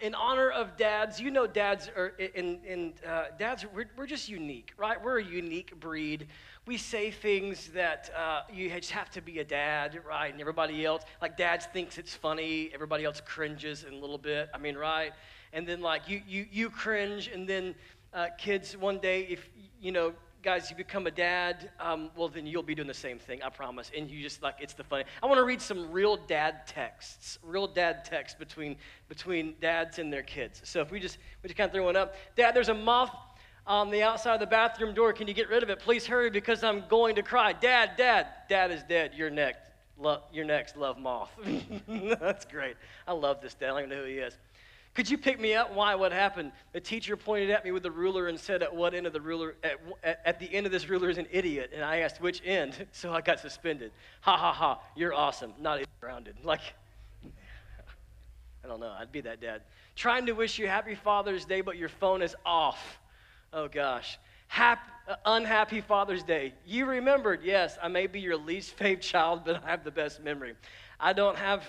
in honor of dads, you know, dads are dads. We're just unique, right? We're a unique breed. We say things that you just have to be a dad, right? And everybody else, like dads, thinks it's funny. Everybody else cringes in a little bit. I mean, right? And then like you cringe, and then kids, one day, if you know, guys, you become a dad, well, then you'll be doing the same thing, I promise. And you just, like, it's the funny. I want to read some real dad texts between dads and their kids. So if we just kind of throw one up. Dad, there's a moth on the outside of the bathroom door. Can you get rid of it? Please hurry because I'm going to cry. Dad is dead. You're next. You're next. Love, moth. That's great. I love this dad. I don't even know who he is. Could you pick me up? Why? What happened? The teacher pointed at me with the ruler and said, at what end of the ruler? At the end of this ruler is an idiot. And I asked, which end? So I got suspended. Ha, ha, ha. You're awesome. Not grounded. Like, I don't know. I'd be that dad. Trying to wish you happy Father's Day, but your phone is off. Oh, gosh. Unhappy Father's Day. You remembered. Yes, I may be your least favorite child, but I have the best memory. I don't have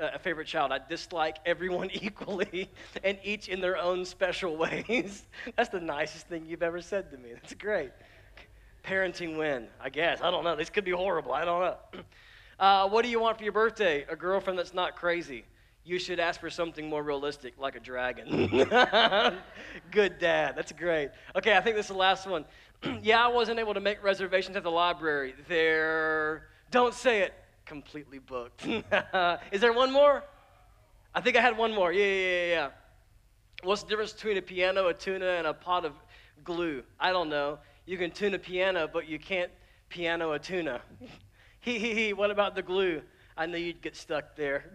a favorite child. I dislike everyone equally and each in their own special ways. That's the nicest thing you've ever said to me. That's great. Parenting win, I guess. I don't know. This could be horrible. I don't know. What do you want for your birthday? A girlfriend that's not crazy. You should ask for something more realistic, like a dragon. Good dad. That's great. Okay, I think this is the last one. Yeah, I wasn't able to make reservations at the library. They're, don't say it, completely booked. Is there one more? I think I had one more. Yeah. What's the difference between a piano, a tuna, and a pot of glue? I don't know. You can tune a piano, but you can't piano a tuna. He. What about the glue? I knew you'd get stuck there.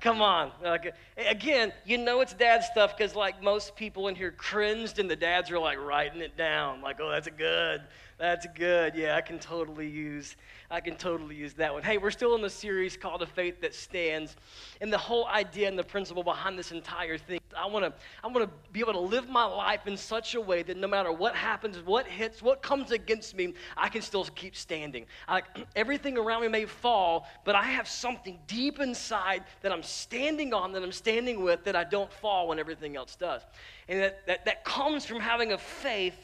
Come on. Okay. Again, you know it's dad stuff because, like, most people in here cringed, and the dads are, like, writing it down. Like, oh, that's good. That's good. Yeah, I can totally use that one. Hey, we're still in the series called A Faith That Stands, and the whole idea and the principle behind this entire thing. I want to be able to live my life in such a way that no matter what happens, what hits, what comes against me, I can still keep standing. Everything around me may fall, but I have something deep inside that I'm standing on, that I'm standing with, that I don't fall when everything else does. And that comes from having a faith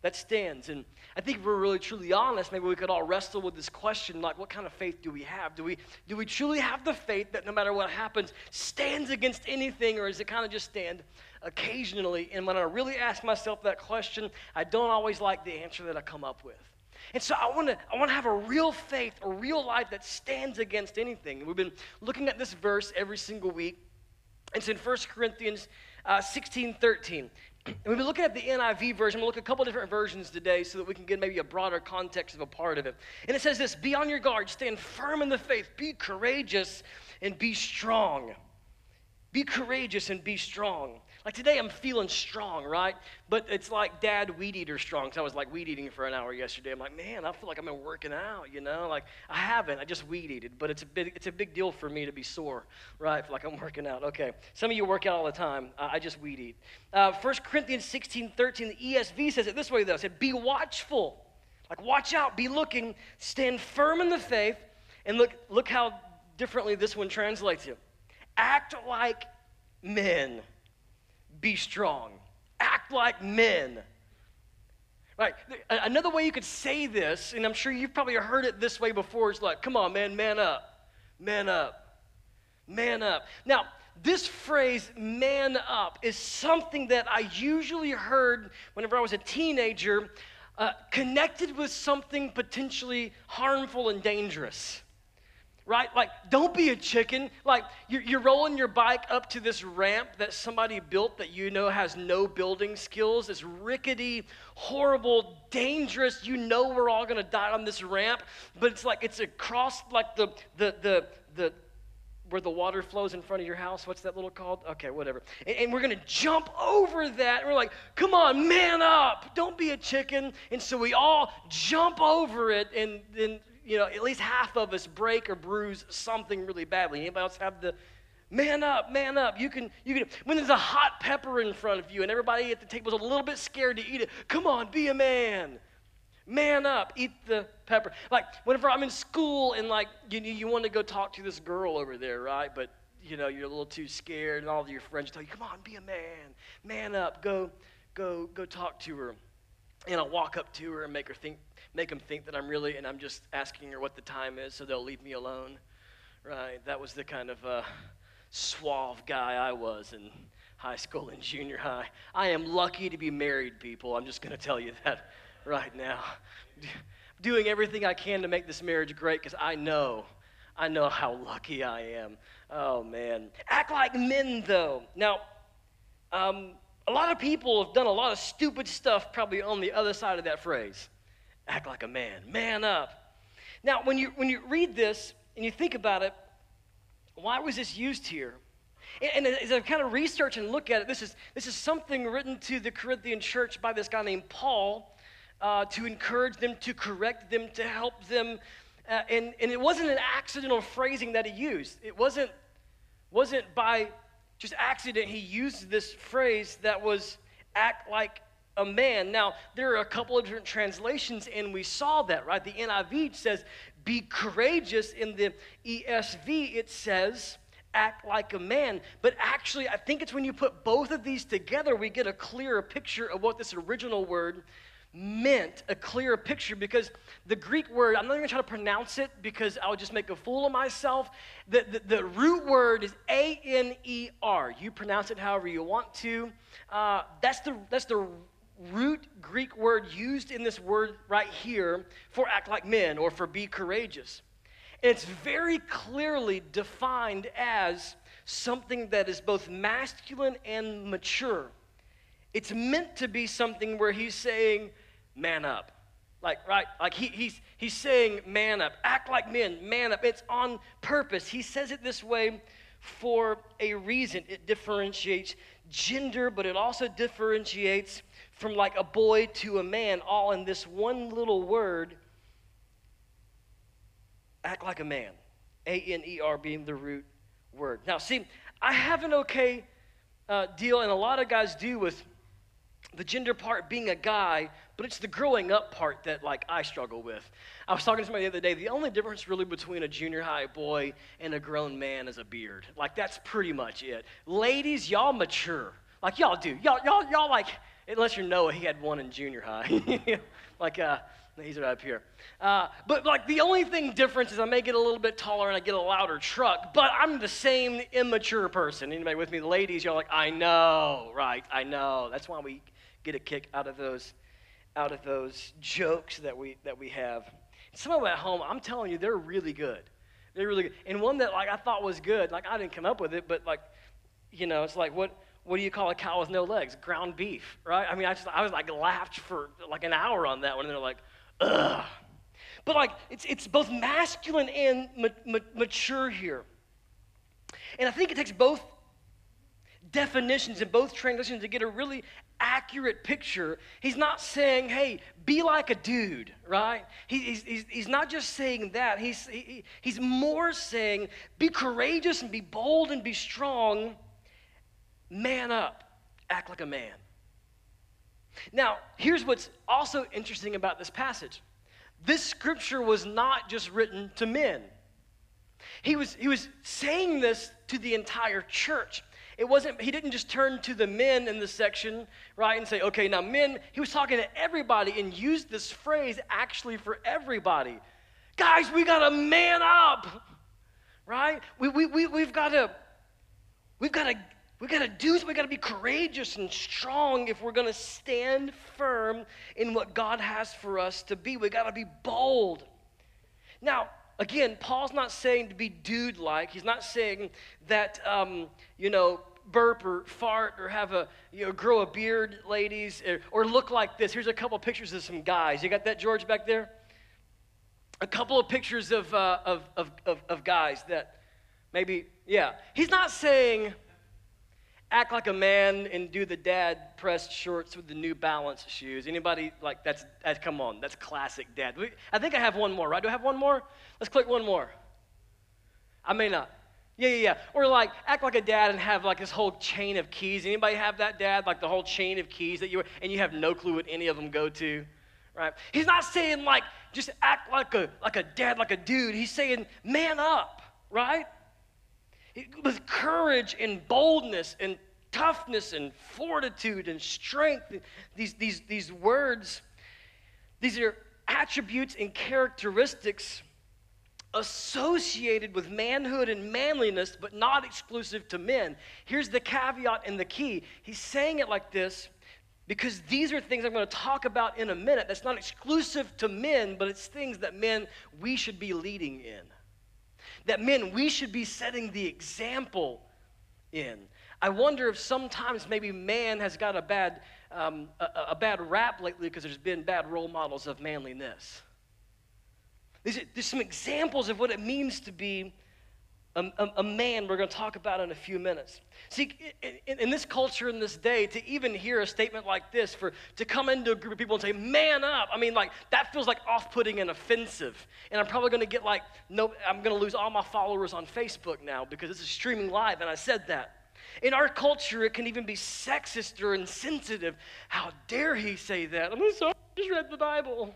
that stands. And I think if we're really truly honest, maybe we could all wrestle with this question, like, what kind of faith do we have? Do we truly have the faith that no matter what happens, stands against anything, or is it kind of just stand occasionally? And when I really ask myself that question, I don't always like the answer that I come up with. And so I want to have a real faith, a real life that stands against anything. We've been looking at this verse every single week. It's in 1 Corinthians 16:13. And we've been looking at the NIV version. We'll look at a couple different versions today so that we can get maybe a broader context of a part of it. And it says this, be on your guard, stand firm in the faith, be courageous and be strong. Be courageous and be strong. Like today I'm feeling strong, right? But it's like dad weed eater strong, because I was like weed eating for an hour yesterday. I'm like, man, I feel like I've been working out, you know? Like I haven't, I just weed eated, but it's a big deal for me to be sore, right? Like I'm working out, okay. Some of you work out all the time. I just weed eat. 1 Corinthians 16:13, the ESV says it this way though. It said, be watchful. Like watch out, be looking, stand firm in the faith, and look how differently this one translates it. Act like men. Be strong. Act like men. Right. Another way you could say this, and I'm sure you've probably heard it this way before, is like, come on, man, man up. Man up. Man up. Now, this phrase, man up, is something that I usually heard whenever I was a teenager, connected with something potentially harmful and dangerous. Right? Like, don't be a chicken. Like, you're rolling your bike up to this ramp that somebody built that you know has no building skills. This rickety, horrible, dangerous, you know we're all going to die on this ramp. But it's like, it's across, like, the where the water flows in front of your house. What's that little called? Okay, whatever. And we're going to jump over that. And we're like, come on, man up. Don't be a chicken. And so we all jump over it and then, you know, at least half of us break or bruise something really badly. Anybody else have the man up, man up? You can. When there's a hot pepper in front of you and everybody at the table is a little bit scared to eat it, come on, be a man. Man up, eat the pepper. Like, whenever I'm in school and, like, you want to go talk to this girl over there, right? But you know, you're a little too scared, and all of your friends tell you, come on, be a man, man up, go talk to her. And I'll walk up to her and make them think that I'm just asking her what the time is so they'll leave me alone, right? That was the kind of suave guy I was in high school and junior high. I am lucky to be married, people. I'm just going to tell you that right now. Doing everything I can to make this marriage great because I know how lucky I am. Oh, man. Act like men, though. Now, a lot of people have done a lot of stupid stuff probably on the other side of that phrase. Act like a man. Man up. Now, when you read this and you think about it, why was this used here? And as I kind of research and look at it, this is something written to the Corinthian church by this guy named Paul to encourage them, to correct them, to help them. And it wasn't an accidental phrasing that he used. It wasn't by just accident he used this phrase that was act like a man. Now, there are a couple of different translations, and we saw that, right? The NIV says, be courageous. In the ESV, it says, act like a man. But actually, I think it's when you put both of these together, we get a clearer picture of what this original word meant, a clearer picture, because the Greek word, I'm not even going to try to pronounce it because I'll just make a fool of myself. The root word is A-N-E-R. You pronounce it however you want to. That's the root Greek word used in this word right here for act like men or for be courageous. And it's very clearly defined as something that is both masculine and mature. It's meant to be something where he's saying, man up. Like, right? Like he's saying, man up. Act like men, man up. It's on purpose. He says it this way for a reason. It differentiates gender, but it also differentiates from like a boy to a man, all in this one little word, act like a man. A-N-E-R being the root word. Now, see, I have an okay deal, and a lot of guys do with the gender part being a guy, but it's the growing up part that, like, I struggle with. I was talking to somebody the other day, the only difference really between a junior high boy and a grown man is a beard. Like, that's pretty much it. Ladies, y'all mature. Like, y'all do. Y'all like, unless you're Noah, he had one in junior high. Like, he's right up here. But, like, the only thing difference is I may get a little bit taller and I get a louder truck, but I'm the same immature person. Anybody with me? Ladies, y'all like, I know, right, I know. That's why we get a kick out of those jokes that we have. Some of them at home, I'm telling you, they're really good. They're really good. And one that like I thought was good, like I didn't come up with it, but like, you know, it's like what do you call a cow with no legs? Ground beef, right? I mean, I was like laughed for like an hour on that one, and they're like, ugh. But like it's both masculine and mature here. And I think it takes both definitions and both translations to get a really accurate picture. He's not saying, hey, be like a dude, right? He's not just saying that. He's more saying, be courageous and be bold and be strong. Man up. Act like a man. Now, here's what's also interesting about this passage. This scripture was not just written to men. He was saying this to the entire church. It wasn't, he didn't just turn to the men in this section, right, and say, okay, now men, he was talking to everybody and used this phrase actually for everybody. Guys, we gotta man up, right? We've gotta do this, we gotta be courageous and strong if we're gonna stand firm in what God has for us to be. We gotta be bold. Now, again, Paul's not saying to be dude-like. He's not saying that, you know, burp or fart or have a, you know, grow a beard, ladies, or look like this. Here's a couple pictures of some guys. You got that, George, back there? A couple of pictures of guys that maybe, yeah. He's not saying act like a man and do the dad pressed shorts with the New Balance shoes. Anybody like that's come on, that's classic dad. I think I have one more, right? Do I have one more? Let's click one more. I may not. Yeah. Or like act like a dad and have like this whole chain of keys. Anybody have that dad? Like the whole chain of keys that you and you have no clue what any of them go to, right? He's not saying like just act like a dad, like a dude. He's saying man up, right? with courage and boldness and toughness and fortitude and strength. These words, these are attributes and characteristics associated with manhood and manliness, but not exclusive to men. Here's the caveat and the key. He's saying it like this because these are things I'm going to talk about in a minute. That's not exclusive to men, but it's things that men, we should be leading in. That men, we should be setting the example in. I wonder if sometimes maybe man has got a bad rap lately because there's been bad role models of manliness. There's some examples of what it means to be a man we're going to talk about in a few minutes. See, in this culture, in this day, to even hear a statement like this, to come into a group of people and say, man up, I mean, like, that feels like off-putting and offensive. And I'm probably going to get like, no, I'm going to lose all my followers on Facebook now because this is streaming live, and I said that. In our culture, it can even be sexist or insensitive. How dare he say that? I'm sorry, I just read the Bible.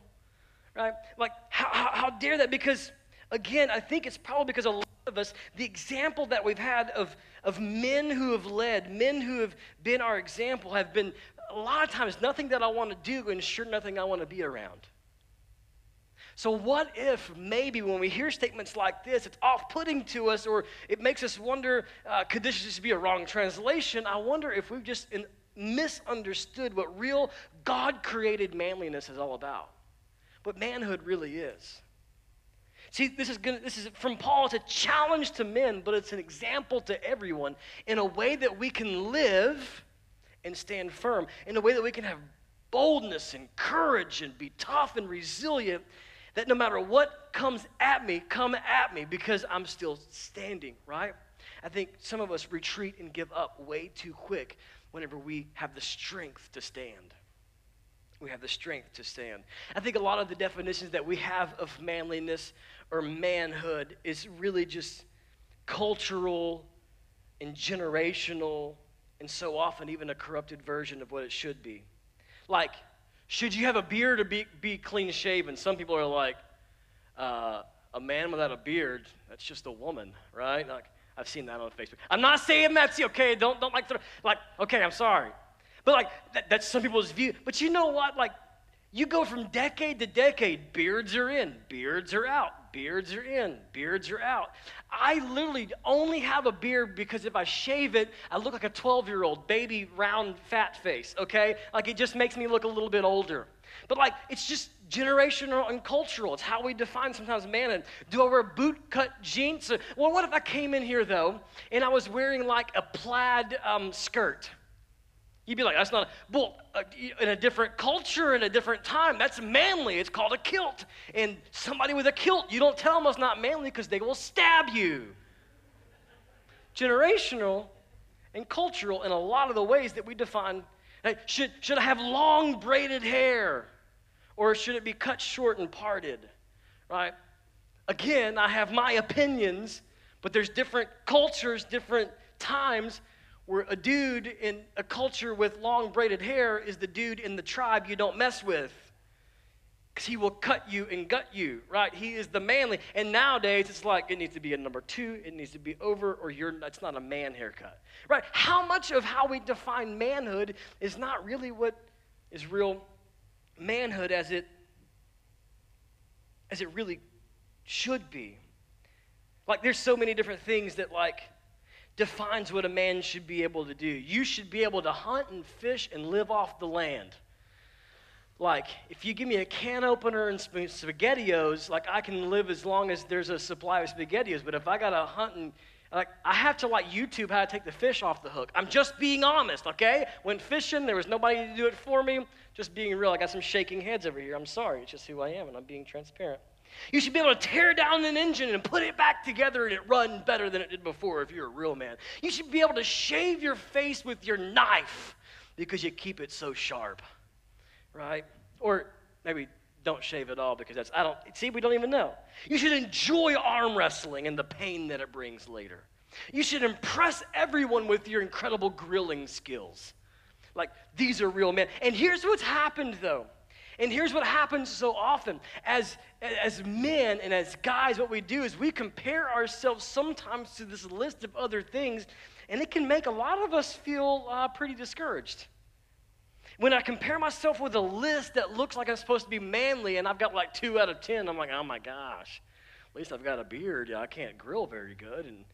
Right? Like, how dare that? Because, again, I think it's probably because a lot of us, the example that we've had of men who have led, men who have been our example, have been, a lot of times, nothing that I want to do and sure nothing I want to be around. So what if maybe when we hear statements like this, it's off-putting to us, or it makes us wonder, could this just be a wrong translation? I wonder if we've just misunderstood what real God-created manliness is all about. But manhood really is. See, this is from Paul. It's a challenge to men, but it's an example to everyone in a way that we can live and stand firm, in a way that we can have boldness and courage and be tough and resilient, that no matter what comes at me, come at me, because I'm still standing, right? I think some of us retreat and give up way too quick whenever we have the strength to stand. We have the strength to stand. I think a lot of the definitions that we have of manliness or manhood is really just cultural and generational, and so often even a corrupted version of what it should be. Like, should you have a beard or be clean-shaven? Some people are like, a man without a beard, that's just a woman, right? Like, I've seen that on Facebook. I'm not saying that's okay. Don't like, okay, I'm sorry. But, like, that's some people's view. But you know what? Like, you go from decade to decade. Beards are in. Beards are out. Beards are in. Beards are out. I literally only have a beard because if I shave it, I look like a 12-year-old baby round fat face, okay? Like, it just makes me look a little bit older. But, like, it's just generational and cultural. It's how we define sometimes manhood. Do I wear boot-cut jeans? Well, what if I came in here, though, and I was wearing, like, a plaid skirt? You'd be like, that's not, well, in a different culture, in a different time, that's manly. It's called a kilt. And somebody with a kilt, you don't tell them it's not manly because they will stab you. Generational and cultural in a lot of the ways that we define, like, should I have long braided hair? Or should it be cut short and parted, right? Again, I have my opinions, but there's different cultures, different times, where a dude in a culture with long braided hair is the dude in the tribe you don't mess with, because he will cut you and gut you, right? He is the manly. And nowadays, it's like, it needs to be a number two, it needs to be over, or that's not a man haircut, right? How much of how we define manhood is not really what is real manhood as it really should be? Like, there's so many different things that, like, defines what a man should be able to do. You should be able to hunt and fish and live off the land. Like, if you give me a can opener and SpaghettiOs, like, I can live as long as there's a supply of SpaghettiOs, but if I gotta hunt and, like, I have to, like, YouTube how to take the fish off the hook. I'm just being honest, okay? Went fishing, there was nobody to do it for me, just being real. I got some shaking heads over here. I'm sorry, it's just who I am, and I'm being transparent. You should be able to tear down an engine and put it back together and it run better than it did before if you're a real man. You should be able to shave your face with your knife because you keep it so sharp, right? Or maybe don't shave at all because we don't even know. You should enjoy arm wrestling and the pain that it brings later. You should impress everyone with your incredible grilling skills. Like, these are real men. And here's what's happened, though. And here's what happens so often. As men and as guys, what we do is we compare ourselves sometimes to this list of other things, and it can make a lot of us feel pretty discouraged. When I compare myself with a list that looks like I'm supposed to be manly and I've got like 2 out of 10, I'm like, oh my gosh, at least I've got a beard. I can't grill very good, and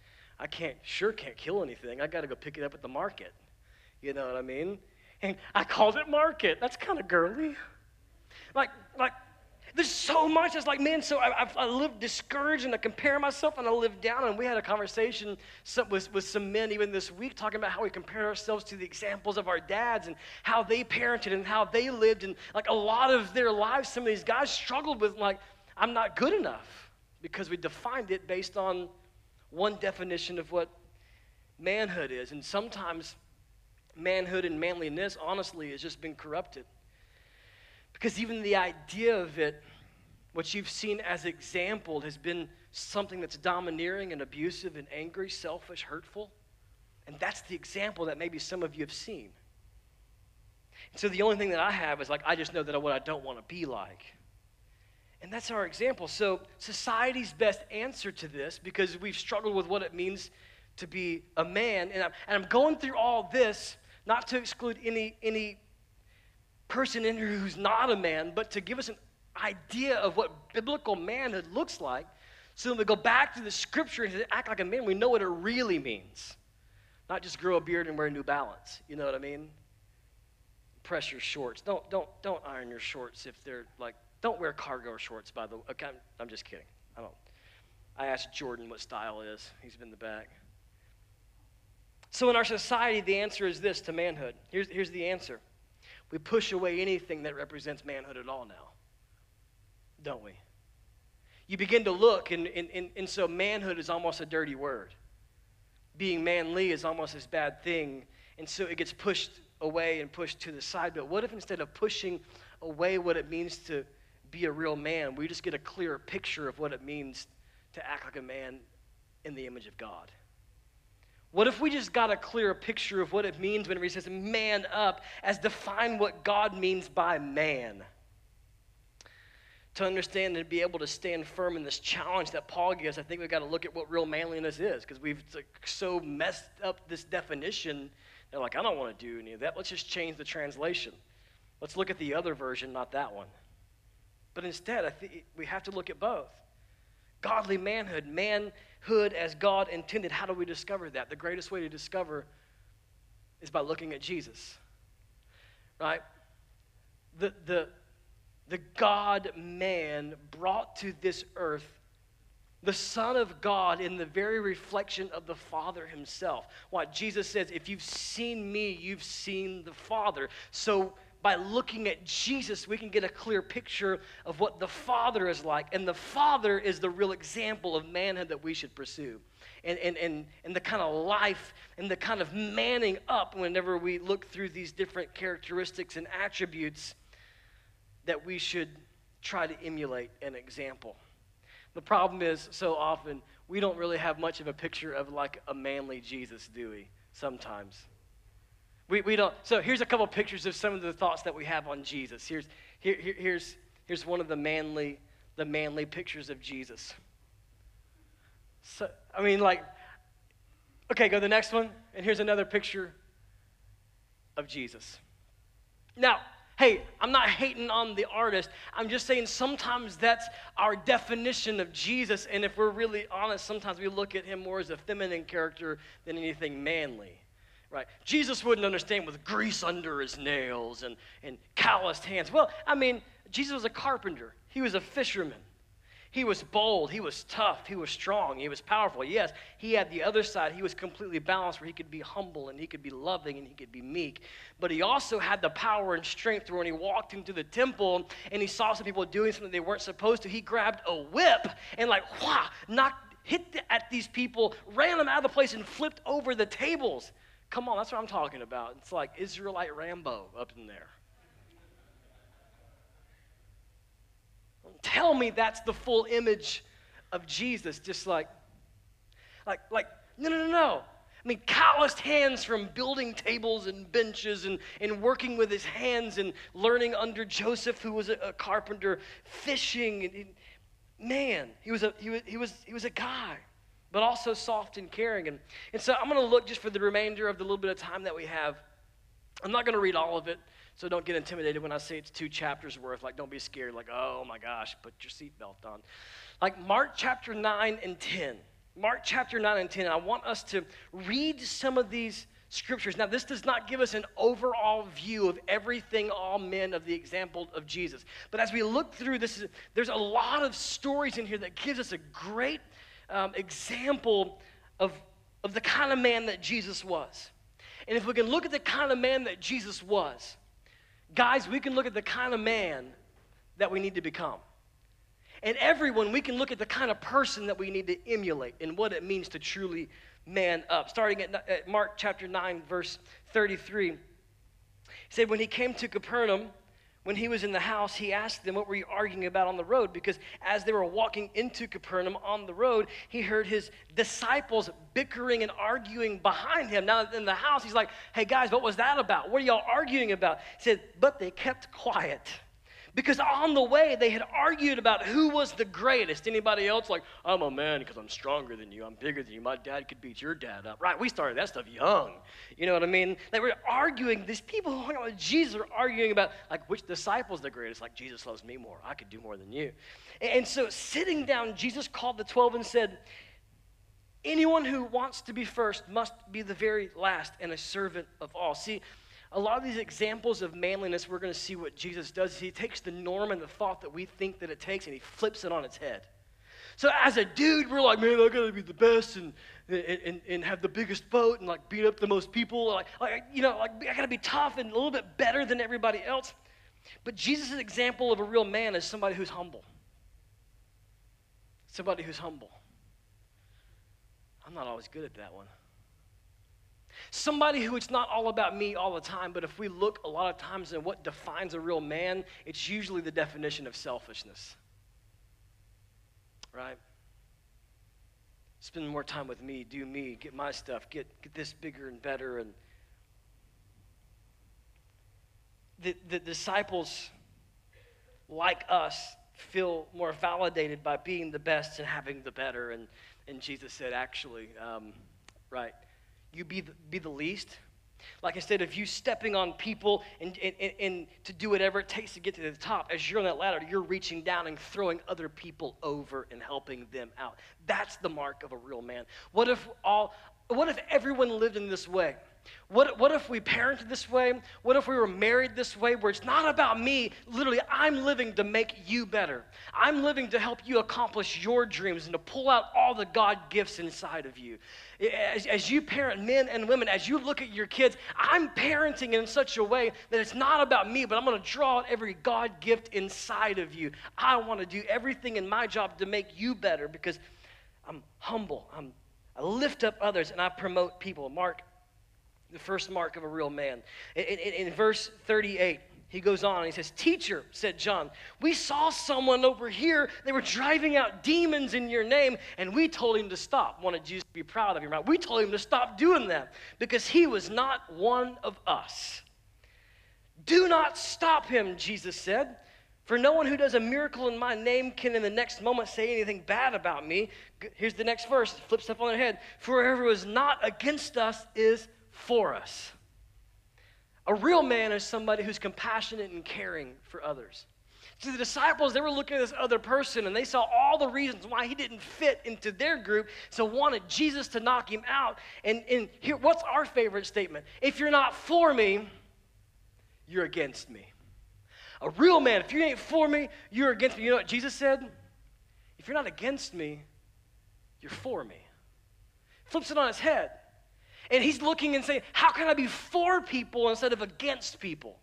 I can't kill anything. I got to go pick it up at the market. You know what I mean? And I called it market. That's kind of girly. Like, there's so much. It's like, man, so I live discouraged, and I compare myself, and I live down. And we had a conversation with some men even this week talking about how we compare ourselves to the examples of our dads and how they parented and how they lived. And, like, a lot of their lives, some of these guys struggled with, like, I'm not good enough, because we defined it based on one definition of what manhood is. And sometimes manhood and manliness, honestly, has just been corrupted. Because even the idea of it, what you've seen as example, has been something that's domineering and abusive and angry, selfish, hurtful. And that's the example that maybe some of you have seen. And so the only thing that I have is, like, I just know that what I don't want to be like. And that's our example. So society's best answer to this, because we've struggled with what it means to be a man, and I'm going through all this not to exclude any person in here who's not a man, but to give us an idea of what biblical manhood looks like, so when we go back to the scripture and act like a man, we know what it really means. Not just grow a beard and wear New Balance, you know what I mean? Press your shorts. Don't iron your shorts if they're like, don't wear cargo shorts, by the way. Okay, I'm just kidding. I asked Jordan what style is. He's been in the back. So in our society, the answer is this to manhood. Here's the answer. We push away anything that represents manhood at all now, don't we? You begin to look, and so manhood is almost a dirty word. Being manly is almost this bad thing, and so it gets pushed away and pushed to the side. But what if instead of pushing away what it means to be a real man, we just get a clearer picture of what it means to act like a man in the image of God? What if we just got a clearer picture of what it means whenever he says man up, as define what God means by man? To understand and be able to stand firm in this challenge that Paul gives, I think we've got to look at what real manliness is, because we've so messed up this definition. They're like, I don't want to do any of that. Let's just change the translation. Let's look at the other version, not that one. But instead, I think we have to look at both. Godly manhood, manhood as God intended. How do we discover that? The greatest way to discover is by looking at Jesus, right? The God-man brought to this earth, the Son of God in the very reflection of the Father himself. Why? Jesus says, if you've seen me, you've seen the Father. So by looking at Jesus, we can get a clear picture of what the Father is like. And the Father is the real example of manhood that we should pursue. And the kind of life and the kind of manning up whenever we look through these different characteristics and attributes that we should try to emulate an example. The problem is, so often, we don't really have much of a picture of like a manly Jesus, do we? Sometimes. We don't. So here's a couple pictures of some of the thoughts that we have on Jesus. Here's one of the manly pictures of Jesus. So I mean, like, okay, go to the next one, and here's another picture of Jesus. Now, hey, I'm not hating on the artist. I'm just saying sometimes that's our definition of Jesus, and if we're really honest, sometimes we look at him more as a feminine character than anything manly. Right, Jesus wouldn't understand with grease under his nails and calloused hands. Well, I mean, Jesus was a carpenter. He was a fisherman. He was bold. He was tough. He was strong. He was powerful. Yes, he had the other side. He was completely balanced, where he could be humble and he could be loving and he could be meek. But he also had the power and strength where when he walked into the temple and he saw some people doing something they weren't supposed to, he grabbed a whip and like, wah, hit at these people, ran them out of the place and flipped over the tables. Come on, that's what I'm talking about. It's like Israelite Rambo up in there. Don't tell me that's the full image of Jesus. Just like, no. I mean, calloused hands from building tables and benches and working with his hands and learning under Joseph, who was a carpenter, fishing. Man, he was a guy, but also soft and caring. And so I'm going to look just for the remainder of the little bit of time that we have. I'm not going to read all of it, so don't get intimidated when I say it's 2 chapters worth. Like, don't be scared. Like, oh my gosh, put your seatbelt on. Like Mark chapter 9 and 10. Mark chapter 9 and 10, I want us to read some of these scriptures. Now, this does not give us an overall view of everything all men of the example of Jesus. But as we look through this, there's a lot of stories in here that gives us a great example of the kind of man that Jesus was. And if we can look at the kind of man that Jesus was, guys, we can look at the kind of man that we need to become. And everyone, we can look at the kind of person that we need to emulate and what it means to truly man up. Starting at Mark chapter 9, verse 33, he said, when he came to Capernaum, when he was in the house, he asked them, what were you arguing about on the road? Because as they were walking into Capernaum on the road, he heard his disciples bickering and arguing behind him. Now in the house, he's like, hey guys, what was that about? What are y'all arguing about? He said, but they kept quiet. Because on the way, they had argued about who was the greatest. Anybody else like, I'm a man because I'm stronger than you. I'm bigger than you. My dad could beat your dad up. Right, we started that stuff young. You know what I mean? They were arguing. These people who hung out with Jesus are arguing about, like, which disciple's the greatest? Like, Jesus loves me more. I could do more than you. And so sitting down, Jesus called the 12 and said, anyone who wants to be first must be the very last and a servant of all. See, a lot of these examples of manliness, we're going to see what Jesus does. He takes the norm and the thought that we think that it takes, and he flips it on its head. So as a dude, we're like, man, I got to be the best and have the biggest boat and, like, beat up the most people. Like you know, like, I got to be tough and a little bit better than everybody else. But Jesus' example of a real man is somebody who's humble. Somebody who's humble. I'm not always good at that one. Somebody who it's not all about me all the time, but if we look a lot of times at what defines a real man, it's usually the definition of selfishness, right? Spend more time with me, do me, get my stuff, get this bigger and better. And the disciples, like us, feel more validated by being the best and having the better. And Jesus said, actually, right, you be the least. Like, instead of you stepping on people and to do whatever it takes to get to the top, as you're on that ladder, you're reaching down and throwing other people over and helping them out. That's the mark of a real man. What if everyone lived in this way? What if we parented this way? What if we were married this way, where it's not about me? Literally, I'm living to make you better. I'm living to help you accomplish your dreams and to pull out all the God gifts inside of you. As you parent men and women, as you look at your kids, I'm parenting in such a way that it's not about me, but I'm going to draw out every God gift inside of you. I want to do everything in my job to make you better because I'm humble. I lift up others, and I promote people. Mark, the first mark of a real man. In verse 38, he goes on and he says, teacher, said John, we saw someone over here. They were driving out demons in your name, and we told him to stop. Wanted Jesus to be proud of him, right? We told him to stop doing that because he was not one of us. Do not stop him, Jesus said, for no one who does a miracle in my name can in the next moment say anything bad about me. Here's the next verse. It flips up on their head. For whoever is not against us is for us. A real man is somebody who's compassionate and caring for others. So the disciples, they were looking at this other person, and they saw all the reasons why he didn't fit into their group, so wanted Jesus to knock him out. And here, what's our favorite statement? If you're not for me, you're against me. A real man, if you ain't for me, you're against me. You know what Jesus said? If you're not against me, you're for me. Flips it on his head. And he's looking and saying, how can I be for people instead of against people?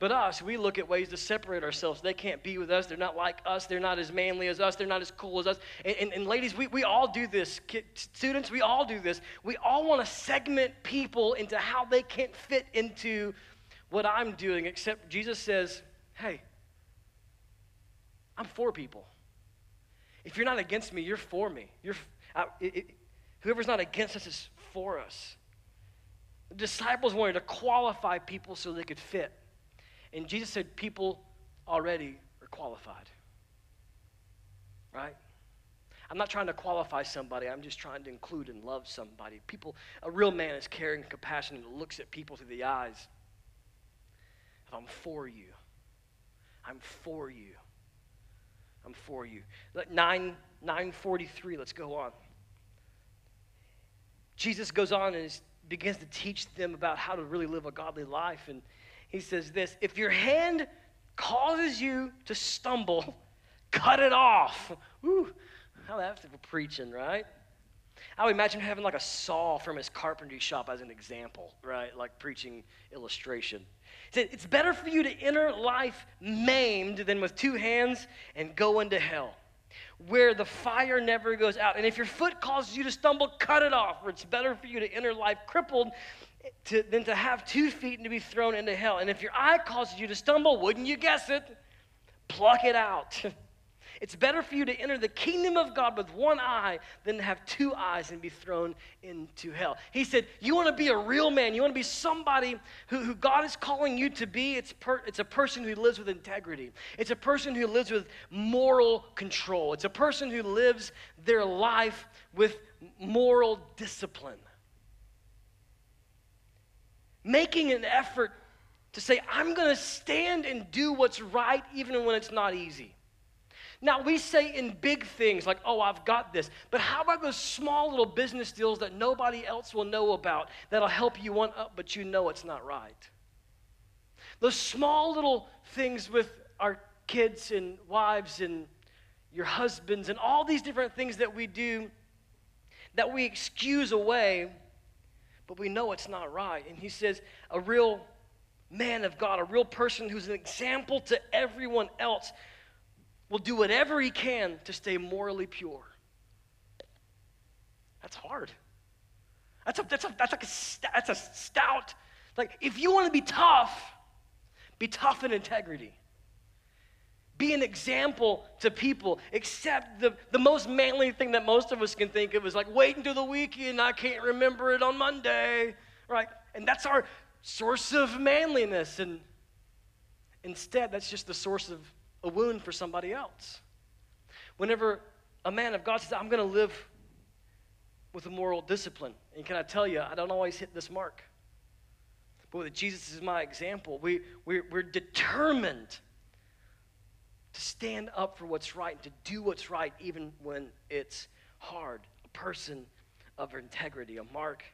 But us, we look at ways to separate ourselves. They can't be with us. They're not like us. They're not as manly as us. They're not as cool as us. And ladies, we all do this. Students, we all do this. We all want to segment people into how they can't fit into what I'm doing, except Jesus says, hey, I'm for people. If you're not against me, you're for me. Whoever's not against us is for us. The disciples wanted to qualify people so they could fit. And Jesus said people already are qualified. Right? I'm not trying to qualify somebody. I'm just trying to include and love somebody. People, a real man is caring and compassionate and looks at people through the eyes. If I'm for you. I'm for you. I'm for you. 9:43, let's go on. Jesus goes on and begins to teach them about how to really live a godly life. And he says this, if your hand causes you to stumble, cut it off. Ooh, how that's for preaching, right? I would imagine having like a saw from his carpentry shop as an example, right? Like preaching illustration. He said, it's better for you to enter life maimed than with two hands and go into hell, where the fire never goes out. And if your foot causes you to stumble, cut it off, for it's better for you to enter life crippled than to have 2 feet and to be thrown into hell. And if your eye causes you to stumble, wouldn't you guess it? Pluck it out. It's better for you to enter the kingdom of God with one eye than to have two eyes and be thrown into hell. He said, you want to be a real man. You want to be somebody who God is calling you to be. It's a person who lives with integrity. It's a person who lives with moral control. It's a person who lives their life with moral discipline. Making an effort to say, I'm going to stand and do what's right even when it's not easy. Now, we say in big things like, oh, I've got this. But how about those small little business deals that nobody else will know about that'll help you one up, but you know it's not right? Those small little things with our kids and wives and your husbands and all these different things that we do that we excuse away, but we know it's not right. And he says, a real man of God, a real person who's an example to everyone else, will do whatever he can to stay morally pure. That's hard. That's a stout. Like, if you want to be tough in integrity. Be an example to people. Except the most manly thing that most of us can think of is like, wait until the weekend, I can't remember it on Monday, right? And that's our source of manliness. And instead, that's just the source of a wound for somebody else. Whenever a man of God says, I'm going to live with a moral discipline, and can I tell you, I don't always hit this mark. But with Jesus is my example, we're determined to stand up for what's right and to do what's right even when it's hard. A person of integrity, a mark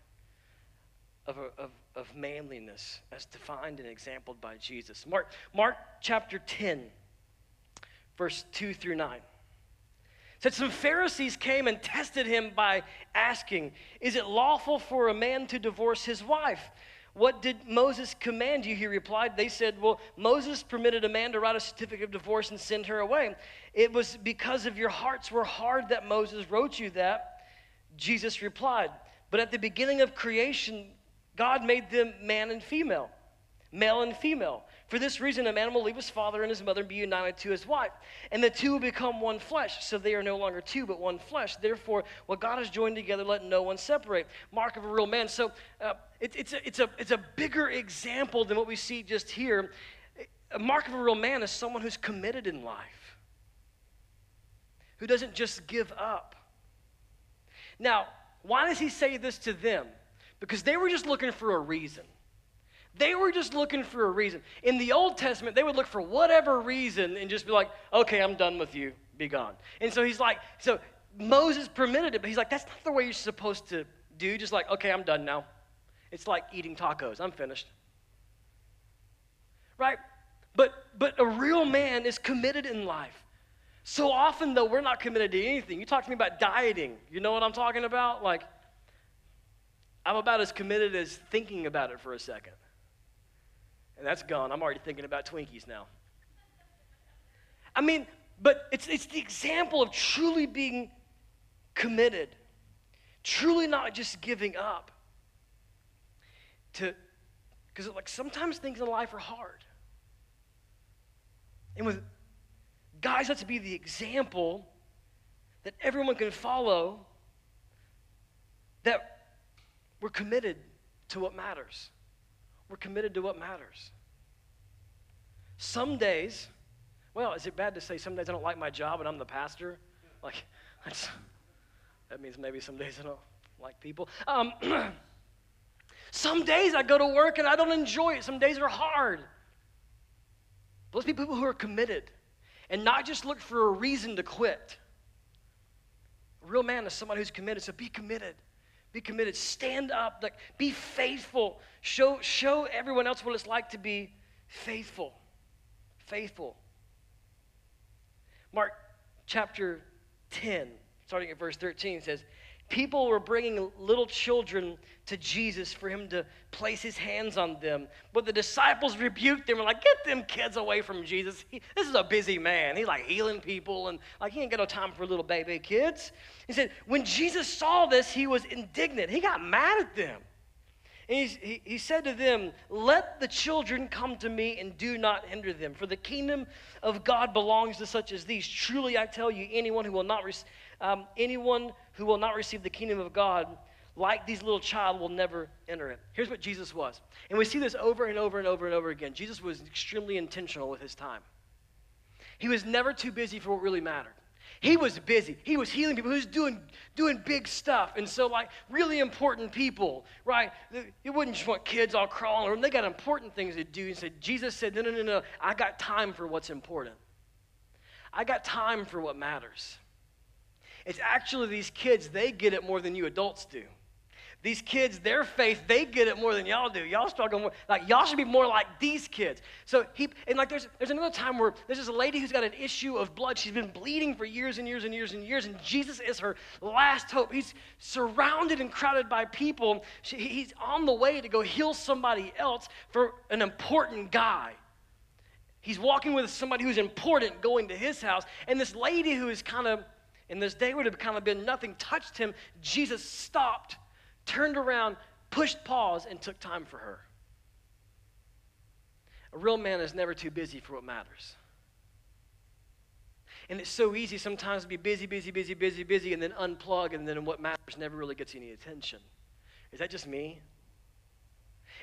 of manliness as defined and exampled by Jesus. Mark chapter 10. Verse 2-9. It said, some Pharisees came and tested him by asking, is it lawful for a man to divorce his wife? What did Moses command you? He replied. They said, well, Moses permitted a man to write a certificate of divorce and send her away. It was because of your hearts were hard that Moses wrote you that. Jesus replied, but at the beginning of creation, God made them man and female. Male and female. For this reason, a man will leave his father and his mother and be united to his wife, and the two will become one flesh. So they are no longer two, but one flesh. Therefore, what God has joined together, let no one separate. Mark of a real man. So it's a bigger example than what we see just here. A mark of a real man is someone who's committed in life, who doesn't just give up. Now, why does he say this to them? Because they were just looking for a reason. They were just looking for a reason. In the Old Testament, they would look for whatever reason and just be like, okay, I'm done with you. Be gone. And so he's like, so Moses permitted it, but he's like, that's not the way you're supposed to do. Just like, okay, I'm done now. It's like eating tacos. I'm finished. Right? But a real man is committed in life. So often, though, we're not committed to anything. You talk to me about dieting. You know what I'm talking about? Like, I'm about as committed as thinking about it for a second. And that's gone. I'm already thinking about Twinkies now. I mean, but it's the example of truly being committed, truly not just giving up. Because like sometimes things in life are hard. And with guys, that's to be the example that everyone can follow. That We're committed to what matters. We're committed to what matters. Some days, well, is it bad to say some days I don't like my job and I'm the pastor? Like, that's, that means maybe some days I don't like people. Some days I go to work and I don't enjoy it. Some days are hard. But let's be people who are committed and not just look for a reason to quit. A real man is someone who's committed, so be committed. Be committed. Stand up. Like, be faithful. Show everyone else what it's like to be faithful. Faithful. Mark chapter 10, starting at verse 13, says, people were bringing little children to Jesus for him to place his hands on them. But the disciples rebuked them and were like, get them kids away from Jesus. This is a busy man. He's like healing people and like he ain't got no time for little baby kids. He said, when Jesus saw this, he was indignant. He got mad at them. And he said to them, let the children come to me and do not hinder them, for the kingdom of God belongs to such as these. Truly, I tell you, anyone who will not receive the kingdom of God like these little child will never enter it. Here's what Jesus was. And we see this over and over and over and over again. Jesus was extremely intentional with his time. He was never too busy for what really mattered. He was busy. He was healing people. He was doing big stuff. And so, like, really important people, right? You wouldn't just want kids all crawling around. They got important things to do. And so Jesus said, no, no, no, no. I got time for what's important. I got time for what matters. It's actually these kids, they get it more than you adults do. These kids, their faith, they get it more than y'all do. Y'all struggle more. Like, y'all should be more like these kids. So there's another time where there's this lady who's got an issue of blood. She's been bleeding for years and years and years and years, and Jesus is her last hope. He's surrounded and crowded by people. He's on the way to go heal somebody else for an important guy. He's walking with somebody who's important, going to his house, and this lady who is kind of, and this day would have kind of been nothing, touched him. Jesus stopped, turned around, pushed pause, and took time for her. A real man is never too busy for what matters. And it's so easy sometimes to be busy, busy, busy, busy, busy, and then unplug, and then what matters never really gets any attention. Is that just me?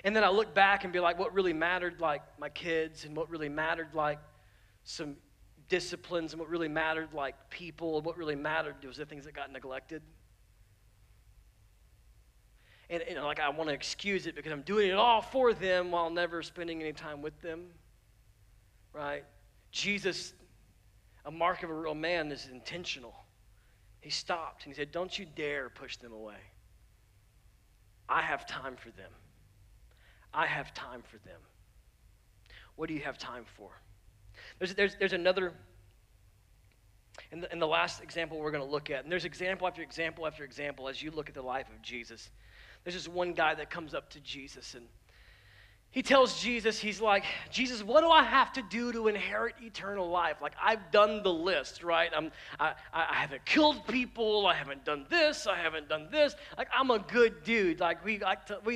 And then I look back and be like, what really mattered, like my kids, and what really mattered, like some disciplines, and what really mattered, like people, and what really mattered was the things that got neglected. And, you know, like, I want to excuse it because I'm doing it all for them while never spending any time with them, right? Jesus, a mark of a real man, is intentional. He stopped and he said, don't you dare push them away. I have time for them. I have time for them. What do you have time for? There's another, in the last example we're going to look at, and there's example after example after example as you look at the life of Jesus. There's this one guy that comes up to Jesus, and he tells Jesus, he's like, Jesus, what do I have to do to inherit eternal life? Like, I've done the list, right? I haven't killed people. I haven't done this. I haven't done this. Like, I'm a good dude. Like, we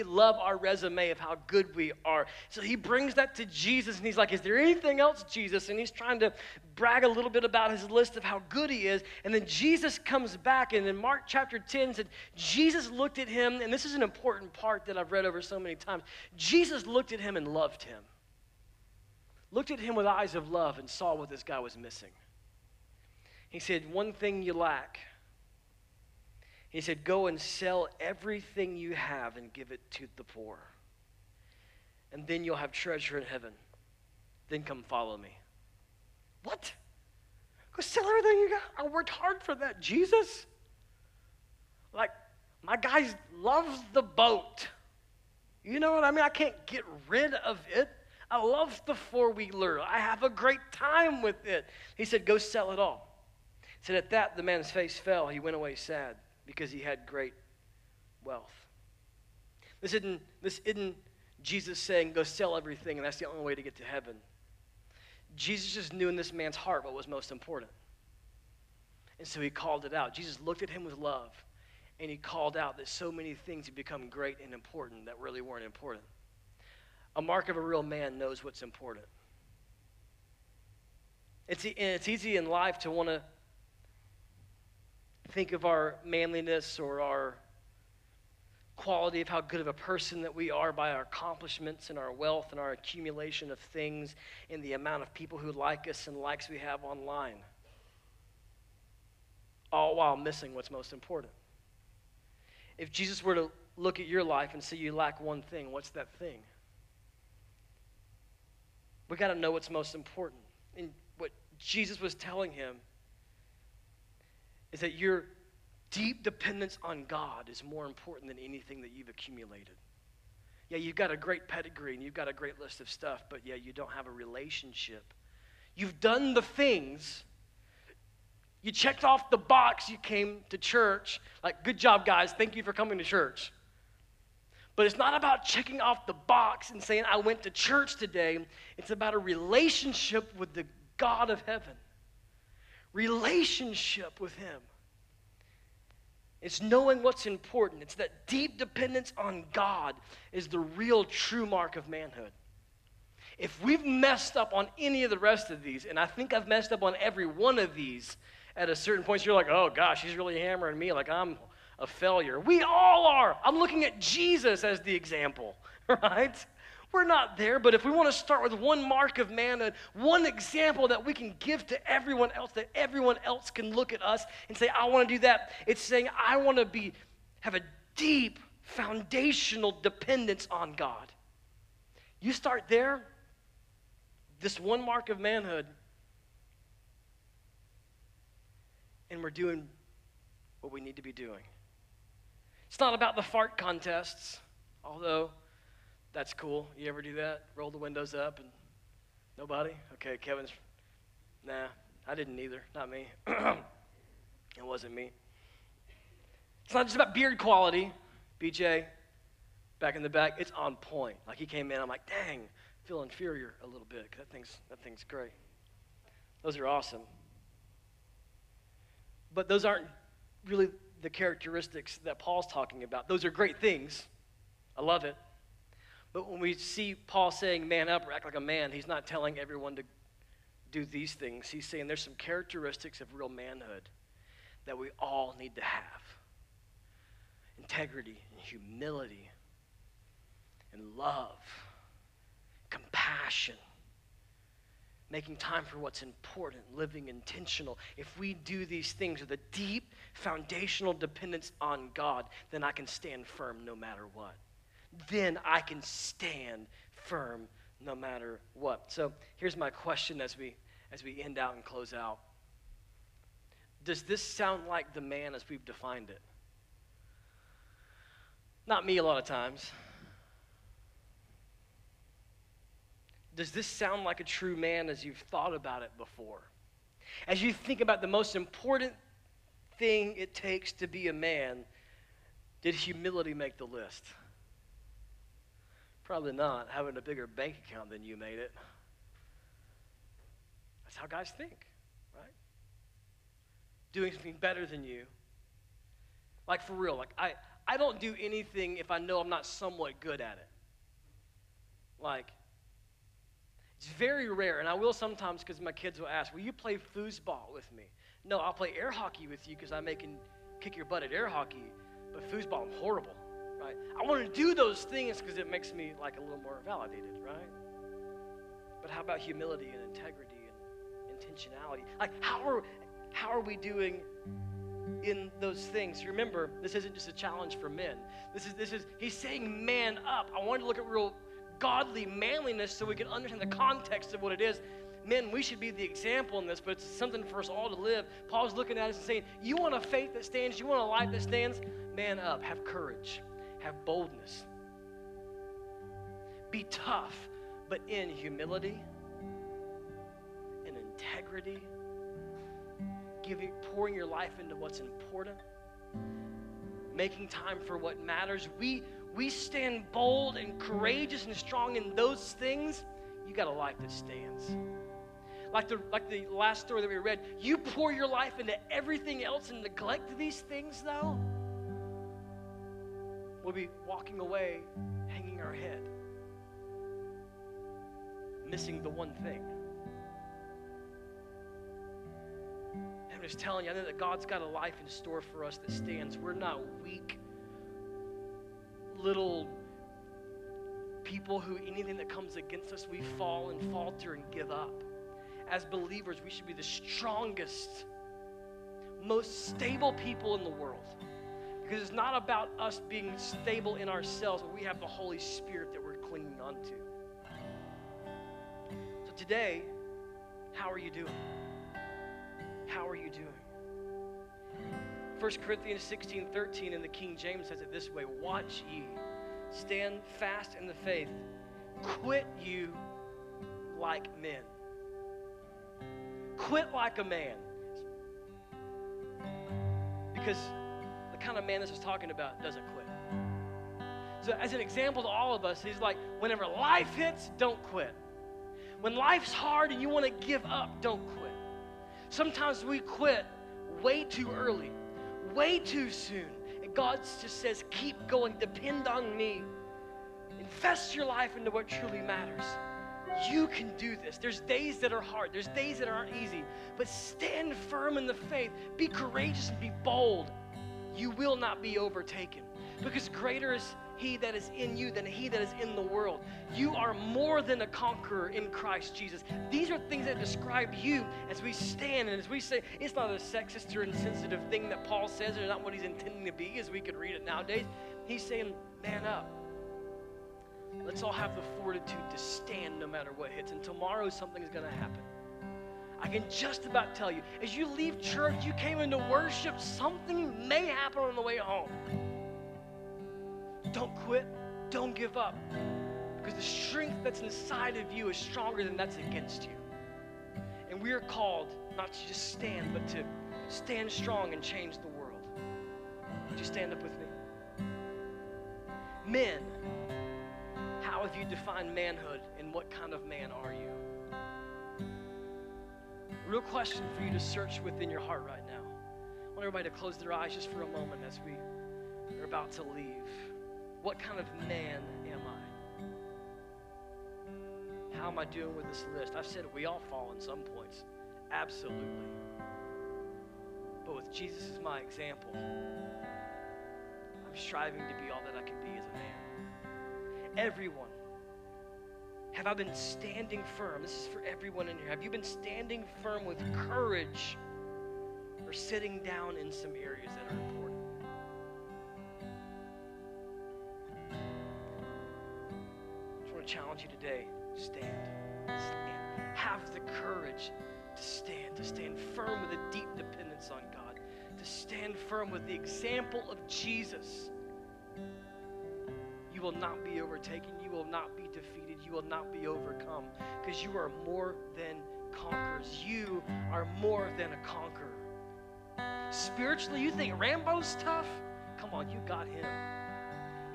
love our resume of how good we are. So he brings that to Jesus, and he's like, is there anything else, Jesus? And he's trying to brag a little bit about his list of how good he is. And then Jesus comes back, and in Mark chapter 10 said, Jesus looked at him, and this is an important part that I've read over so many times. Jesus looked at him and loved him. Looked at him with eyes of love and saw what this guy was missing. He said, one thing you lack. He said, go and sell everything you have and give it to the poor. And then you'll have treasure in heaven. Then come follow me. What? Go sell everything you got? I worked hard for that, Jesus. Like, my guy loves the boat. You know what I mean? I can't get rid of it. I love the four-wheeler. I have a great time with it. He said, go sell it all. He said, at that, the man's face fell. He went away sad because he had great wealth. This isn't Jesus saying, go sell everything, and that's the only way to get to heaven. Jesus just knew in this man's heart what was most important. And so he called it out. Jesus looked at him with love. And he called out that so many things have become great and important that really weren't important. A mark of a real man knows what's important. It's easy in life to want to think of our manliness or our quality of how good of a person that we are by our accomplishments and our wealth and our accumulation of things and the amount of people who like us and likes we have online, all while missing what's most important. If Jesus were to look at your life and see you lack one thing, what's that thing? We got to know what's most important. And what Jesus was telling him is that your deep dependence on God is more important than anything that you've accumulated. Yeah, you've got a great pedigree and you've got a great list of stuff, but yeah, you don't have a relationship. You've done the things. You checked off the box, you came to church. Like, good job, guys. Thank you for coming to church. But it's not about checking off the box and saying, I went to church today. It's about a relationship with the God of heaven. Relationship with him. It's knowing what's important. It's that deep dependence on God is the real true mark of manhood. If we've messed up on any of the rest of these, and I think I've messed up on every one of these, at a certain point, you're like, oh, gosh, he's really hammering me like I'm a failure. We all are. I'm looking at Jesus as the example, right? We're not there, but if we want to start with one mark of manhood, one example that we can give to everyone else, that everyone else can look at us and say, I want to do that. It's saying I want to have a deep foundational dependence on God. You start there, this one mark of manhood, and we're doing what we need to be doing. It's not about the fart contests, although that's cool. You ever do that? Roll the windows up and nobody? Okay, Kevin's, nah, I didn't either. Not me. It wasn't me. It's not just about beard quality. BJ, back in the back, it's on point. Like he came in, I'm like, dang, I feel inferior a little bit. That thing's great. Those are awesome. But those aren't really the characteristics that Paul's talking about. Those are great things. I love it. But when we see Paul saying man up or act like a man, he's not telling everyone to do these things. He's saying there's some characteristics of real manhood that we all need to have. Integrity and humility and love, compassion, making time for what's important, living intentional. If we do these things with a deep foundational dependence on God, then I can stand firm no matter what. Then I can stand firm no matter what. So here's my question as we end out and close out. Does this sound like the man as we've defined it? Not me a lot of times. Does this sound like a true man as you've thought about it before? As you think about the most important thing it takes to be a man, did humility make the list? Probably not. Having a bigger bank account than you made it. That's how guys think, right? Doing something better than you. Like for real, like I don't do anything if I know I'm not somewhat good at it. Like, it's very rare, and I will sometimes because my kids will ask, will you play foosball with me? No, I'll play air hockey with you because I may can kick your butt at air hockey, but foosball, I'm horrible, right? I want to do those things because it makes me like a little more validated, right? But how about humility and integrity and intentionality? Like, how are we doing in those things? Remember, this isn't just a challenge for men. This is he's saying man up. I wanted to look at real godly manliness so we can understand the context of what it is. Men, we should be the example in this, but it's something for us all to live. Paul's looking at us and saying, you want a faith that stands, you want a life that stands? Man up, have courage, have boldness. Be tough, but in humility and integrity, pouring your life into what's important, making time for what matters. We stand bold and courageous and strong in those things, you got a life that stands. Like the last story that we read, you pour your life into everything else and neglect these things, though, we'll be walking away, hanging our head, missing the one thing. I'm just telling you, I know that God's got a life in store for us that stands. We're not weak. little people who anything that comes against us, we fall and falter and give up. As believers, we should be the strongest, most stable people in the world. Because it's not about us being stable in ourselves, but we have the Holy Spirit that we're clinging onto. So today, how are you doing? How are you doing? 1 Corinthians 16:13 in the King James says it this way: watch ye, stand fast in the faith, quit you like men. Quit like a man. Because the kind of man this is talking about doesn't quit. So as an example to all of us, he's like, whenever life hits, don't quit. When life's hard and you want to give up, don't quit. Sometimes we quit way too early, way too soon. And God just says, keep going, depend on me. Invest your life into what truly matters. You can do this. There's days that are hard. There's days that aren't easy. But stand firm in the faith. Be courageous and be bold. You will not be overtaken. Because greater is he that is in you than he that is in the world. You are more than a conqueror in Christ Jesus. These are things that describe you as we stand and as we say. It's not a sexist or insensitive thing that Paul says, or not what he's intending to be as we could read it nowadays. He's saying, man up. Let's all have the fortitude to stand no matter what hits. And tomorrow something's going to happen. I can just about tell you, as you leave church, you came into worship, something may happen on the way home. Don't quit. Don't give up. Because the strength that's inside of you is stronger than that's against you. And we are called not to just stand, but to stand strong and change the world. Would you stand up with me? Men, how have you defined manhood, and what kind of man are you? Real question for you to search within your heart right now. I want everybody to close their eyes just for a moment as we are about to leave. What kind of man am I? How am I doing with this list? I've said we all fall in some points. Absolutely. But with Jesus as my example, I'm striving to be all that I can be as a man. Everyone, have I been standing firm? This is for everyone in here. Have you been standing firm with courage, or sitting down in some areas that are important? I just want to challenge you today. Stand. Have the courage to stand firm with a deep dependence on God, to stand firm with the example of Jesus. You will not be overtaken. You will not be defeated. You will not be overcome, because you are more than conquerors. You are more than a conqueror. Spiritually, you think Rambo's tough? Come on, you got him,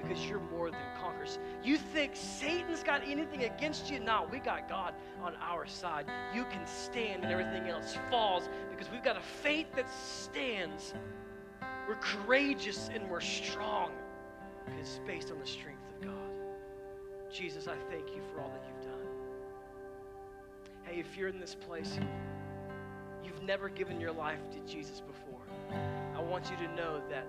because you're more than conquerors. You think Satan's got anything against you? No, we got God on our side. You can stand and everything else falls, because we've got a faith that stands. We're courageous and we're strong. It's based on the strength of God. Jesus, I thank you for all that you've done. Hey, if you're in this place, you've never given your life to Jesus before, I want you to know that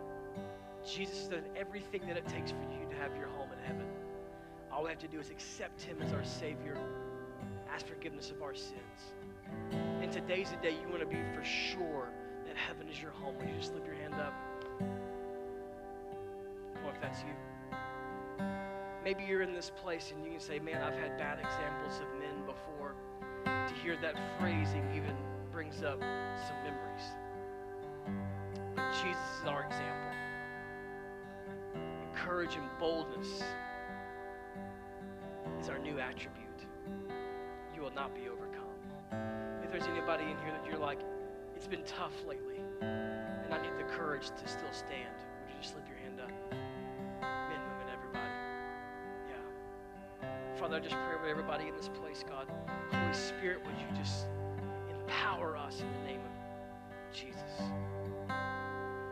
Jesus has done everything that it takes for you to have your home in heaven. All we have to do is accept him as our Savior, ask forgiveness of our sins. And today's the day you want to be for sure that heaven is your home. Will you just lift your hand up? If that's you. Maybe you're in this place and you can say, man, I've had bad examples of men before. To hear that phrasing even brings up some memories. But Jesus is our example. And courage and boldness is our new attribute. You will not be overcome. If there's anybody in here that you're like, it's been tough lately, and I need the courage to still stand, would you just slip your hand up? Father, I just pray with everybody in this place, God. Holy Spirit, would you just empower us in the name of Jesus?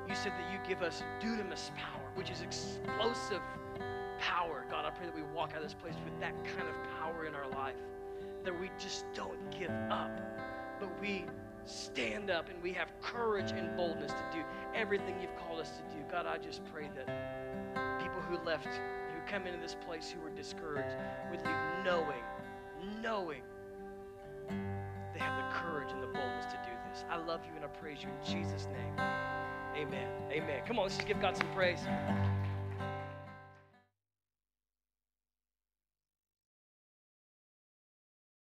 You said that you give us dunamis power, which is explosive power. God, I pray that we walk out of this place with that kind of power in our life, that we just don't give up, but we stand up and we have courage and boldness to do everything you've called us to do. God, I just pray that people who left, who come into this place, who were discouraged with you, knowing they have the courage and the boldness to do this. I love you and I praise you in Jesus' name. Amen. Amen. Come on, let's just give God some praise.